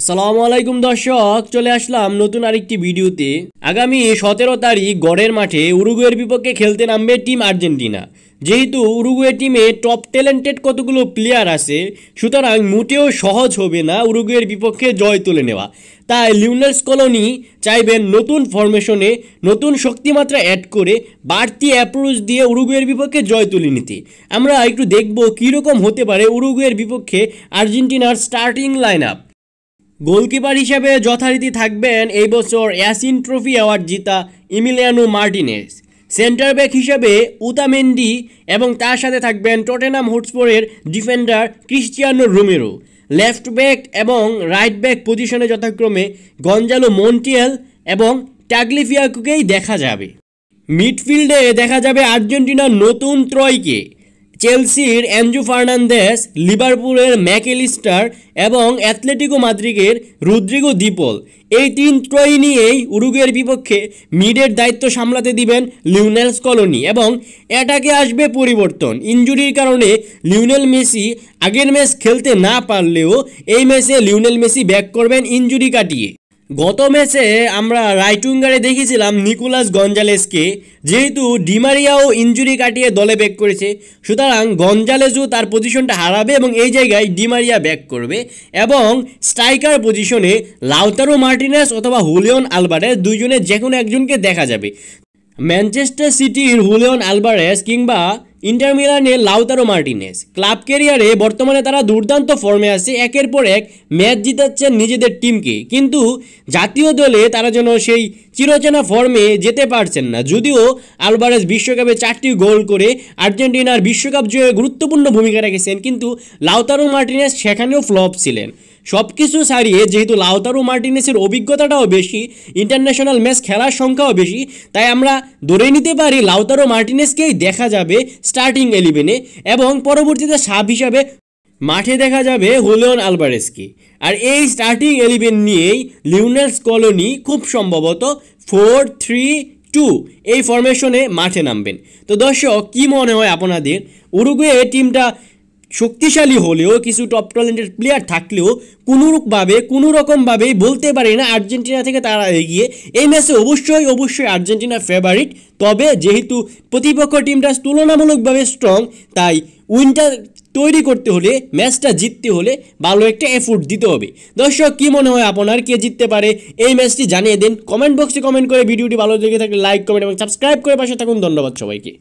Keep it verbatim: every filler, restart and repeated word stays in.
আসসালামু আলাইকুম দর্শক, চলে আসলাম নতুন আরেকটি ভিডিওতে। আগামী সতেরো তারিখ গড়ের মাঠে উরুগুয়ের বিপক্ষে খেলতে নামবে টিম আর্জেন্টিনা। যেহেতু উরুগুয়ে টিমে টপ ট্যালেন্টেড কতগুলো প্লেয়ার আছে, সুতরাং মোটেও সহজ হবে না উরুগুয়ের বিপক্ষে জয় তুলে নেওয়া। তাই লিওনেল স্কলোনি চাইবেন নতুন ফরমেশনে নতুন শক্তিমাত্রা অ্যাড করে বাড়তি অ্যাপ্রোচ দিয়ে উরুগুয়ের বিপক্ষে জয় তুলে নিতে। আমরা একটু দেখব কীরকম হতে পারে উরুগুয়ের বিপক্ষে আর্জেন্টিনার স্টার্টিং লাইন আপ। গোলকিপার হিসেবে যথারীতি থাকবেন এই বছর অ্যাসিন ট্রফি অ্যাওয়ার্ড জিতা ইমিলিয়ানো মার্টিনেজ, সেন্টার ব্যাক হিসেবে উতামেন্ডি এবং তার সাথে থাকবেন টটেনহাম হটস্পরের defender Cristiano Romero. Left back এবং রাইট ব্যাক পজিশনে যথাক্রমে গঞ্জালো মন্টিয়েল এবং টাগলিফিয়াকুকেই দেখা যাবে। মিডফিল্ডে দেখা যাবে আর্জেন্টিনার নতুন ত্রয়কে, চেলসির এনজো ফার্নান্দেস, লিভারপুলের ম্যাকেলিস্টার এবং অ্যাটলেটিকো মাদ্রিদের রদ্রিগো ডি পল। এই তিন ত্রয়ী নিয়েই উরুগুয়ের বিপক্ষে মিডের দায়িত্ব সামলাতে দিবেন লিওনেল স্কলোনি। এবং অ্যাটাকে আসবে পরিবর্তন। ইনজুরির কারণে লিওনেল মেসি আগের ম্যাচ খেলতে না পারলেও এই ম্যাচে লিওনেল মেসি ব্যাক করবেন ইনজুরি কাটিয়ে। গত ম্যাচে আমরা রাইট উইঙ্গারে দেখেছিলাম নিকোলাস গঞ্জালেজকে। যেহেতু ডি মারিয়াও ইনজুরি কাটিয়ে দলে ব্যাক করেছে, সুতরাং গঞ্জালেজও তার পজিশনটা হারাবে এবং এই জায়গায় ডি মারিয়া ব্যাক করবে। এবং স্ট্রাইকার পজিশনে লাউতারো মার্টিনেজ অথবা হুলিয়ন আলভারেজ দুইজনের যে কোনো একজনকে দেখা যাবে। ম্যানচেস্টার সিটির হুলিয়ন আলভারেজ কিংবা ইন্টার মিলানের লাউতারো মার্টিনেজ ক্লাব ক্যারিয়ারে বর্তমানে তারা দুর্দান্ত ফর্মে আছে, একের পর এক ম্যাচ জিতাচ্ছেন নিজেদের টিমকে। কিন্তু জাতীয় দলে তারা যেন সেই চিরচেনা ফর্মে যেতে পারছেন না। যদিও আলভারেজ বিশ্বকাপে চারটি গোল করে আর্জেন্টিনার বিশ্বকাপ জয়ে গুরুত্বপূর্ণ ভূমিকা রেখেছেন, কিন্তু লাউতারো মার্টিনেজ সেখানেও ফ্লপ ছিলেন। সব কিছু ছাড়িয়ে যেহেতু লাউতারো মার্টিনেজের অভিজ্ঞতাটাও বেশি, ইন্টারন্যাশনাল ম্যাচ খেলার সংখ্যাও বেশি, তাই আমরা ধরে নিতে পারি লাউতারো মার্টিনেজকেই দেখা যাবে স্টার্টিং ইলেভেনে। এবং পরবর্তীতে সাব হিসাবে মাঠে দেখা যাবে হুলিয়ন আলভারেজকে। আর এই স্টার্টিং ইলেভেন নিয়েই লিওনেল স্কলোনি খুব সম্ভবত ফোর থ্রি টু এই ফরমেশনে মাঠে নামবেন। তো দর্শক, কী মনে হয় আপনাদের? উরুগুয়ে এই টিমটা শক্তিশালী হলেও, কিছু টপ ট্যালেন্টেড প্লেয়ার থাকলেও কোনোরূপভাবে কোনো রকমভাবেই বলতে পারি না আর্জেন্টিনা থেকে তারা এগিয়ে। এই ম্যাচে অবশ্যই অবশ্যই আর্জেন্টিনা ফেভারিট। তবে যেহেতু প্রতিপক্ষ টিমটা তুলনামূলকভাবে স্ট্রং, তাই উইনটা তৈরি করতে হলে, ম্যাচটা জিততে হলে ভালো একটা এফোর্ট দিতে হবে। দর্শক, কী মনে হয় আপনার, কে জিততে পারে এই ম্যাচটি? জানিয়ে দিন কমেন্ট বক্সে কমেন্ট করে। ভিডিওটি ভালো লেগে থাকলে লাইক, কমেন্ট এবং সাবস্ক্রাইব করে পাশে থাকুন। ধন্যবাদ সবাইকে।